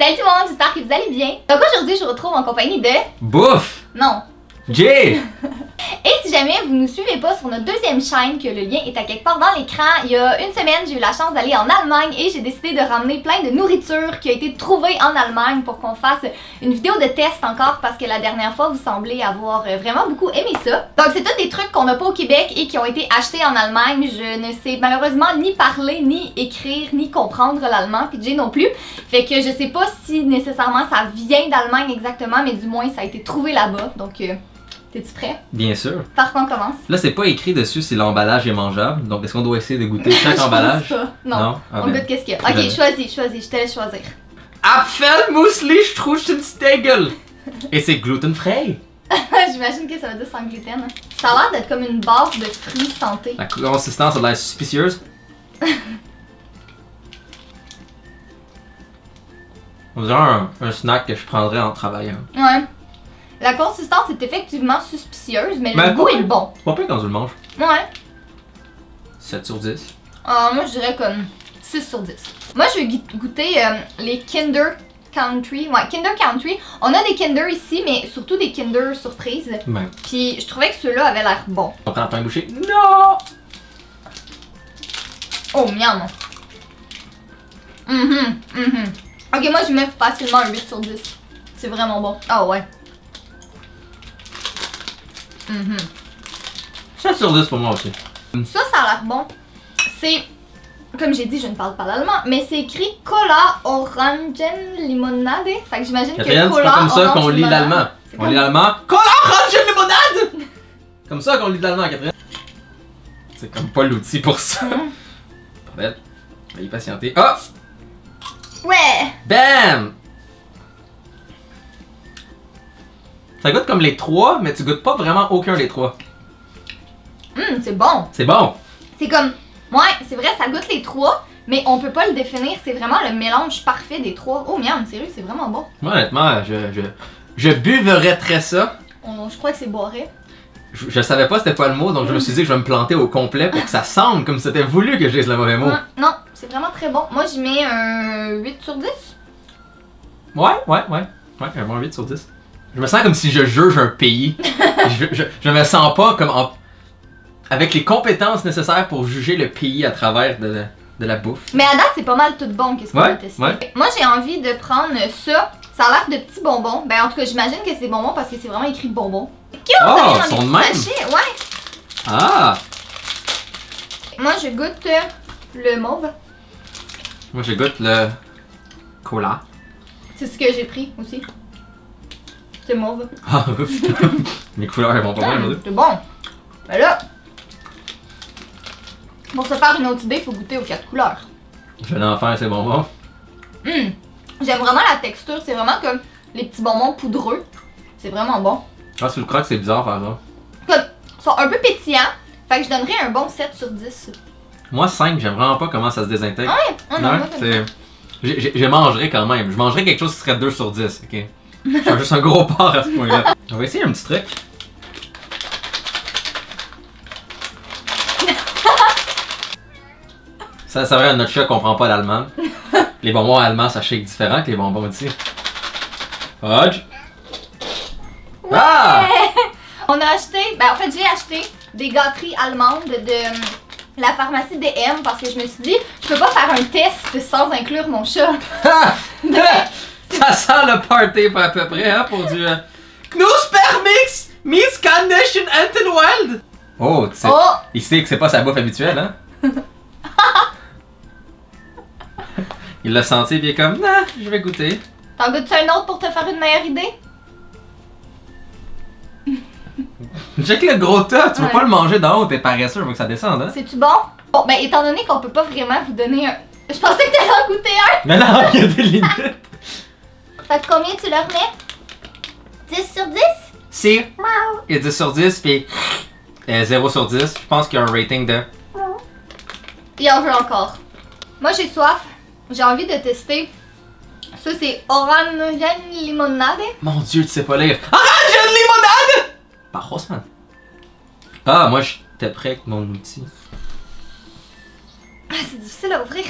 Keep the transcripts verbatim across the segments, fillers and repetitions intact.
Salut tout le monde, j'espère que vous allez bien. Donc aujourd'hui je vous retrouve en compagnie de... Bouffe! Non! Jay! Et si jamais vous ne nous suivez pas sur notre deuxième chaîne, que le lien est à quelque part dans l'écran, il y a une semaine j'ai eu la chance d'aller en Allemagne et j'ai décidé de ramener plein de nourriture qui a été trouvée en Allemagne pour qu'on fasse une vidéo de test encore parce que la dernière fois vous semblez avoir vraiment beaucoup aimé ça. Donc c'est tous des trucs qu'on n'a pas au Québec et qui ont été achetés en Allemagne. Je ne sais malheureusement ni parler, ni écrire, ni comprendre l'allemand, puis Jay non plus. Fait que je sais pas si nécessairement ça vient d'Allemagne exactement, mais du moins ça a été trouvé là-bas, donc... Euh... T'es-tu prêt? Bien sûr. Par contre, on commence. Là, c'est pas écrit dessus si l'emballage est mangeable. Donc, est-ce qu'on doit essayer de goûter chaque emballage? Je pense pas. Non. non? Ah, on goûte qu'est-ce qu'il y a. Ok, choisis, choisis. Je te laisse choisir. Apfelmüsli, je trouve que c'est une stegel. Et c'est gluten-free. J'imagine que ça veut dire sans gluten. Ça a l'air d'être comme une barre de fruits santé. La consistance a l'air suspicieuse. On dirait un, un snack que je prendrais en travaillant. Ouais. La consistance est effectivement suspicieuse, mais ben, le goût est le bon. Pas pire quand tu le manges. Ouais. sept sur dix. Ah, moi je dirais comme six sur dix. Moi je vais goûter euh, les Kinder Country. Ouais, Kinder Country. On a des Kinder ici, mais surtout des Kinder Surprise. Ben. Puis je trouvais que ceux-là avaient l'air bons. On prend un pain bouché. Non! Oh, miam! Mm-hmm, mm-hmm. Ok, moi je mets facilement un huit sur dix. C'est vraiment bon. Ah ouais. Mm-hmm. sept sur dix pour moi aussi. Ça, ça a l'air bon. C'est, comme j'ai dit, je ne parle pas l'allemand, mais c'est écrit Cola Orangen Limonade. Fait que j'imagine que Cola, c'est pas comme ça qu'on lit l'allemand. On lit l'allemand Cola Orangen Limonade. Comme ça qu'on lit l'allemand, Catherine. C'est comme pas l'outil pour ça. Mm-hmm. Bordel, veuillez patienter. Oh! Ouais! Bam! Ça goûte comme les trois, mais tu goûtes pas vraiment aucun des trois. Hum, c'est bon. C'est bon. C'est comme, ouais, c'est vrai, ça goûte les trois, mais on peut pas le définir. C'est vraiment le mélange parfait des trois. Oh miam, sérieux, c'est vraiment bon. Moi, honnêtement, je, je, je buverais très ça. On, je crois que c'est boirait. Je, je savais pas c'était quoi le mot, donc mm. je me suis dit que je vais me planter au complet pour que ça semble comme si c'était voulu que je dise le mauvais mot. Non, non, c'est vraiment très bon. Moi, j'y mets un huit sur dix. Ouais, ouais, ouais. Ouais, un bon huit sur dix. Je me sens comme si je juge un pays. je, je, je me sens pas comme en... avec les compétences nécessaires pour juger le pays à travers de, de la bouffe. Mais à date, c'est pas mal tout bon qu'est-ce qu'on ouais, a testé. Ouais. Moi, j'ai envie de prendre ça. Ça a l'air de petits bonbons. Ben, en tout cas, j'imagine que c'est bonbons parce que c'est vraiment écrit bonbons. Cute, oh, ils sont de même. Sachets, ouais. Ah. Moi, je goûte le mauve. Moi, je goûte le cola. C'est ce que j'ai pris aussi. C'est mauve. Ah, ouf. Les couleurs, elles vont pas mal. C'est bon. Ben là, pour se faire une autre idée, il faut goûter aux quatre couleurs. Je vais en faire ces bonbons. Mmh. J'aime vraiment la texture. C'est vraiment comme les petits bonbons poudreux. C'est vraiment bon. Ah, si tu le crois que c'est bizarre par exemple. Ils sont un peu pétillants. Fait que je donnerais un bon sept sur dix. Moi, cinq. J'aime vraiment pas comment ça se désintègre. Ouais, on non, c'est... Je mangerais quand même. Je mangerais quelque chose qui serait deux sur dix. Ok. J'ai juste un gros porc à ce point-là. On va essayer un petit truc. Ça, c'est vrai, à notre chat comprend pas l'allemand. Les bonbons allemands, ça shake différent que les bonbons d'ici. Hodge. Ouais! Ah! On a acheté, ben en fait j'ai acheté des gâteries allemandes de la pharmacie D M parce que je me suis dit, je peux pas faire un test sans inclure mon chat. Donc, ça sent le party à peu près, hein, pour du... Euh... Knuspermix, Miss Carnation Antenwald! Oh, tu sais, oh. Il sait que c'est pas sa bouffe habituelle, hein? Il l'a senti, puis il est comme, non, nah, je vais goûter. T'en goûtes-tu un autre pour te faire une meilleure idée? J'ai que le gros tas, tu veux ouais. pas le manger d'en haut, t'es paresseux, je veux que ça descende, hein? C'est-tu bon? Bon, ben étant donné qu'on peut pas vraiment vous donner un... Je pensais que t'allais en goûter un! Mais non, il y a des limites! Fait que combien tu leur mets? dix sur dix? Si. Il y a dix sur dix puis euh, zéro sur dix. Je pense qu'il y a un rating de... Il en veut encore. Moi j'ai soif. J'ai envie de tester. Ça c'est Orangen Limonade. Mon dieu, tu sais pas lire. Orangen Limonade! Par Haussmann. Ah, moi j'étais prêt avec mon outil. Ah, c'est difficile à ouvrir.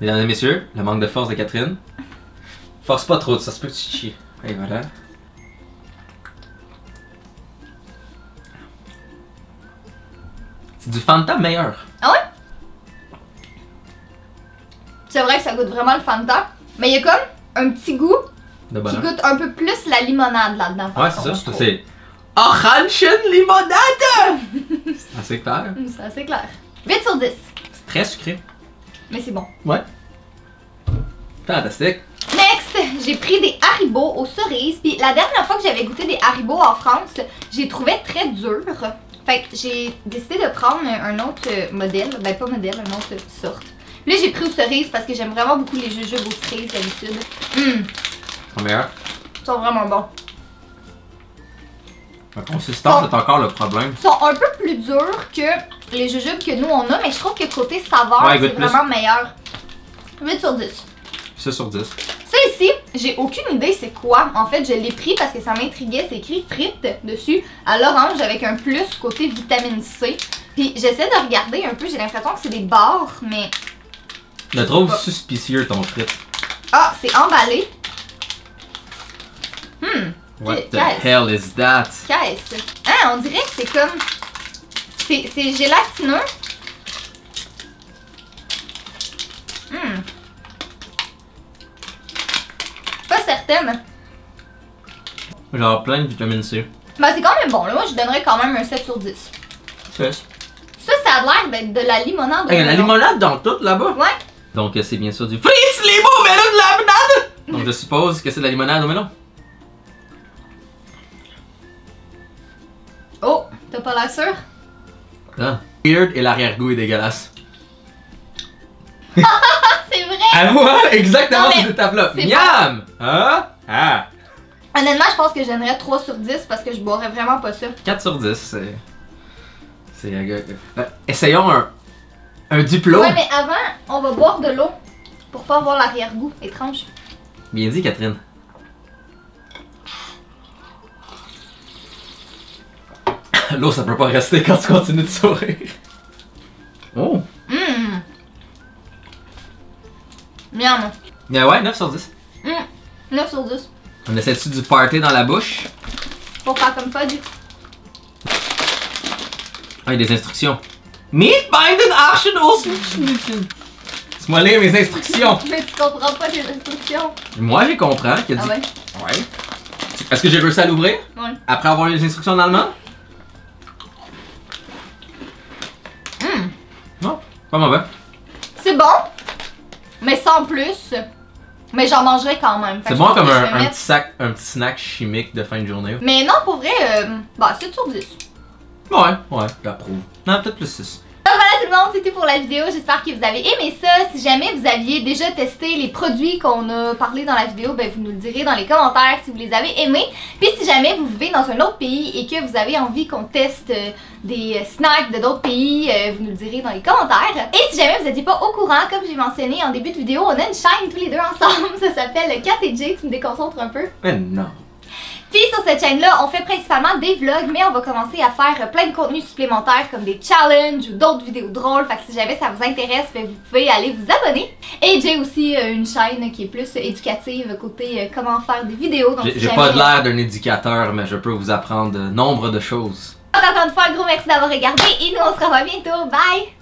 Mesdames et messieurs, le manque de force de Catherine. Force pas trop, ça se peut que tu te chies. Et voilà. C'est du Fanta meilleur. Ah ouais? C'est vrai que ça goûte vraiment le Fanta, mais il y a comme un petit goût de qui goûte un peu plus la limonade là-dedans. Ouais, c'est ça, c'est Orangen Limonade! C'est assez clair. C'est assez clair. huit sur dix. C'est très sucré. Mais c'est bon. Ouais. Fantastique. Next, j'ai pris des Haribo aux cerises. Puis la dernière fois que j'avais goûté des Haribo en France, j'ai trouvé très dur. Fait que j'ai décidé de prendre un autre modèle. Ben pas modèle, un autre sorte. Là, j'ai pris aux cerises parce que j'aime vraiment beaucoup les jujubes aux cerises d'habitude. Hum. Ils sont meilleurs. Ils sont vraiment bons. La consistance est encore le problème. Ils sont un peu plus durs que les jujubes que nous on a, mais je trouve que côté saveur, ouais, c'est vraiment meilleur. huit sur dix. six sur dix. Ça ici, j'ai aucune idée c'est quoi. En fait, je l'ai pris parce que ça m'intriguait. C'est écrit frites dessus à l'orange avec un plus côté vitamine C. Puis j'essaie de regarder un peu, j'ai l'impression que c'est des barres, mais... Je le trouve suspicieux ton frite. Ah, c'est emballé. Hmm. What the hell is that? Qu'est-ce? Ah, on dirait que c'est comme... C'est gélatineux. Hmm. Pas certaine. Genre plein de vitamine C. Ben c'est quand même bon, là. Moi je donnerais quand même un sept sur dix. six. Ça, ça a l'air d'être de la limonade. Il y a de la limonade dans tout là-bas. Ouais. Donc c'est bien sûr du Fritz Limo Melon de la limonade. Donc je suppose que c'est de la limonade au melon. Oh, t'as pas l'air sûr? Ah, weird et l'arrière-goût est dégueulasse. C'est vrai! À moi, exactement non, cette étape-là. Miam! Pas... Ah! Ah! Honnêtement, je pense que je donnerais trois sur dix parce que je boirais vraiment pas ça. quatre sur dix, c'est... C'est un gars... Essayons un... Un Duplo. Ouais, mais avant, on va boire de l'eau pour pas avoir l'arrière-goût. Étrange. Bien dit, Catherine. L'eau, ça peut pas rester quand tu continues de sourire. Oh! Hum! Mmh. Miam! Mais ouais, neuf sur dix. Hum! Mmh. neuf sur dix. On essaie-tu du party dans la bouche? Faut faire comme ça, du. Ah, il y a des instructions. Meat Biden Action aussi! C'est moi lire mes instructions! Mais tu comprends pas les instructions! Moi, je comprends. Qu'il y a dit... Ah ouais? Ouais. Est-ce que j'ai réussi à l'ouvrir? Ouais. Après avoir lu les instructions en allemand? Pas mauvais. C'est bon, mais sans plus. Mais j'en mangerai quand même. C'est bon comme un, un, mettre... petit sac, un petit snack chimique de fin de journée. Mais non, pour vrai, euh, bah, sept sur dix. Ouais, ouais, j'approuve. Non, peut-être plus six. Donc voilà tout le monde, c'était pour la vidéo. J'espère que vous avez aimé ça. Si jamais vous aviez déjà testé les produits qu'on a parlé dans la vidéo, ben vous nous le direz dans les commentaires si vous les avez aimés. Puis si jamais vous vivez dans un autre pays et que vous avez envie qu'on teste des snacks de d'autres pays, vous nous le direz dans les commentaires. Et si jamais vous n'étiez pas au courant, comme j'ai mentionné en début de vidéo, on a une chaîne tous les deux ensemble. Ça s'appelle Kat et Jay, tu me déconcentres un peu? Mais non! Puis sur cette chaîne-là, on fait principalement des vlogs, mais on va commencer à faire plein de contenus supplémentaires comme des challenges ou d'autres vidéos drôles. Fait que si jamais ça vous intéresse, ben vous pouvez aller vous abonner. Et j'ai aussi une chaîne qui est plus éducative côté comment faire des vidéos. J'ai pas l'air d'un éducateur, mais je peux vous apprendre nombre de choses. Donc encore une fois, un gros merci d'avoir regardé et nous on se revoit bientôt. Bye!